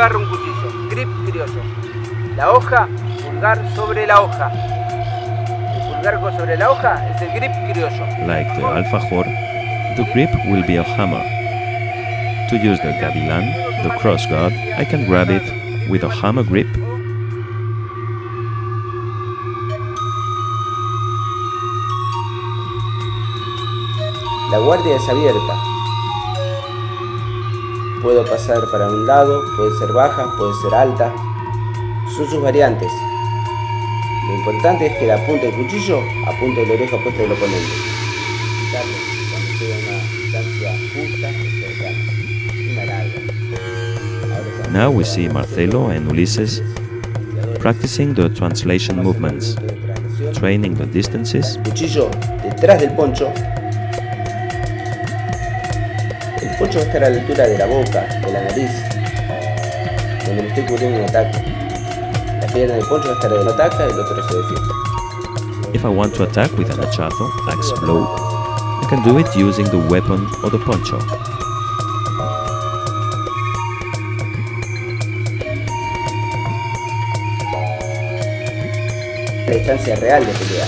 agarra un cuchillo, grip crioso. La hoja, pulgar sobre la hoja. El pulgar sobre la hoja es el grip crioso. Like the alfajor, the grip will be a hammer. To use the gavilan, the cross guard, I can grab it with a hammer grip. La guardia es abierta. Puedo pasar para un lado, puede ser baja, puede ser alta. Son sus variantes. Lo importante es que la punta del cuchillo apunte la oreja opuesta del oponente. Quitarlo cuando queda una distancia justa y cercana. Una larga. Now we see Marcelo and Ulises practicing the translation movements, training the distances. El cuchillo detrás del poncho. El poncho va a estar a la altura de la boca, de la nariz, donde me estoy cubriendo un ataque. La pierna del poncho va a estar donde lo ataca y el otro se defiende. If I want to attack with an hachazo, axe blow, I can do it using the weapon or the poncho. La distancia real de pelea.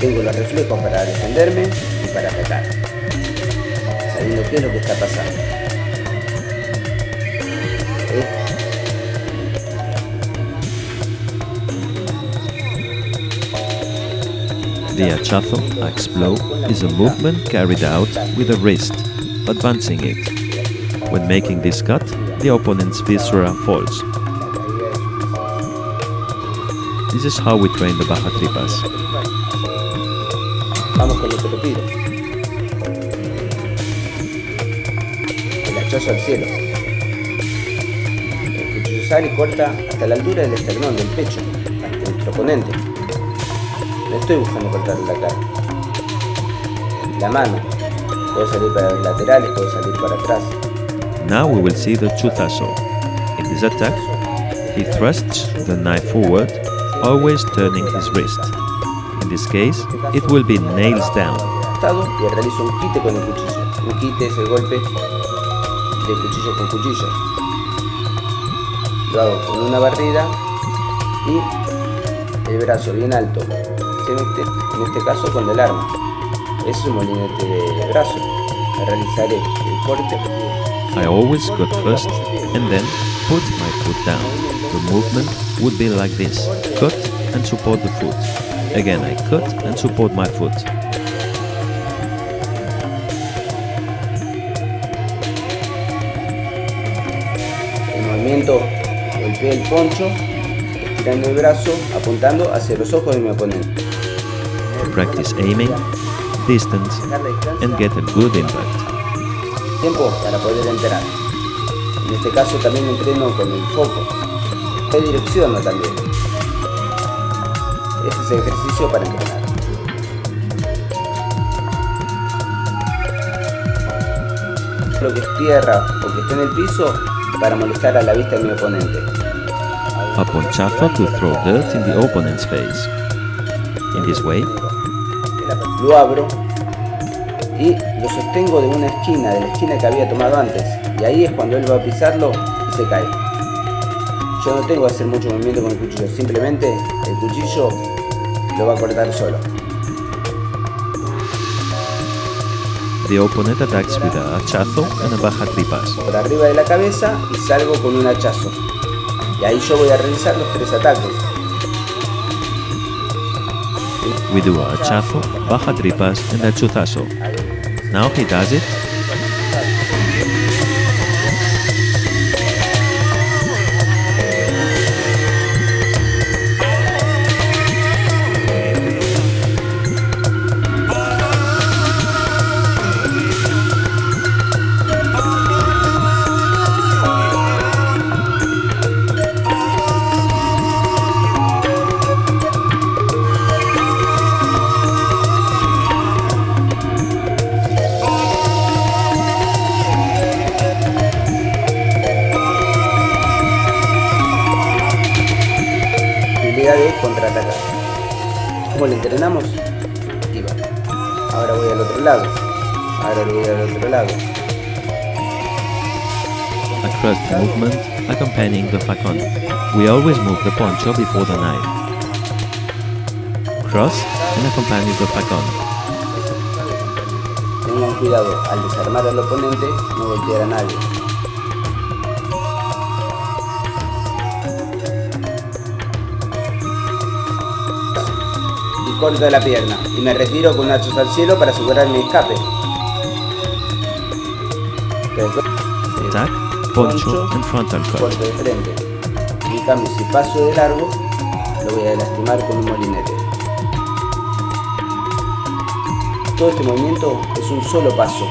Tengo los reflejos para defenderme y para atacar, sabiendo qué es lo que está pasando. The hachazo, axe blow, is a movement carried out with the wrist, advancing it. When making this cut, the opponent's viscera falls. This is how we train the bajatripas. Vamos con lo que te pido. Al cielo. El cuchillo sale y corta hasta la altura del esternón, del pecho, hasta nuestro oponente. No estoy buscando cortar la cara. La mano. Puedo salir para los laterales, puedo salir para atrás. Now we will see the chuzazo. In this attack, he thrusts the knife forward, always turning his wrist. In this case, it will be nails down. Y realizo un quite con el cuchillo. Un quite es el golpe de cuchillo con cuchillo. Lo hago con una barrida y el brazo bien alto. En este caso con el arma. Es un molinete de brazo. Realizaré el corte. I always got first and then put my foot down. The movement would be like this. Cut and support the foot. Again I cut and support my foot. Golpeé el poncho, estirando el brazo, apuntando hacia los ojos de mi oponente. Practice aiming, distance, and get a good impact. Tiempo para poder enterar. En este caso también entreno con el foco. Me direcciono también. Este es el ejercicio para entrenar. Lo que es tierra o que esté en el piso, para molestar a la vista de mi oponente. A ponchafa to throw dirt in the opponent's face. In this way, lo abro y lo sostengo de una esquina, de la esquina que había tomado antes. Y ahí es cuando él va a pisarlo y se cae. Yo no tengo que hacer mucho movimiento con el cuchillo, simplemente el cuchillo lo va a cortar solo. The opponent attacks with a hachazo and a bajatripas. Por arriba de la cabeza y salgo con un hachazo. Y ahí yo voy a realizar los tres ataques. We do a hachazo, bajatripas and a chuzazo. Now he does it. De contraatacar. Como le entrenamos, activa. Ahora voy al otro lado. Ahora voy al otro lado. at first movement accompanying the facón. We always move the poncho before the knife. Cross and accompany the facón. Tengan cuidado, al desarmar al oponente no golpear a nadie. Y corto la pierna y me retiro con hachazos al cielo para asegurar mi escape. Tac, poncho en frontal cut. Corto de frente. En cambio, si paso de largo, lo voy a lastimar con un molinete. Todo este movimiento es un solo paso.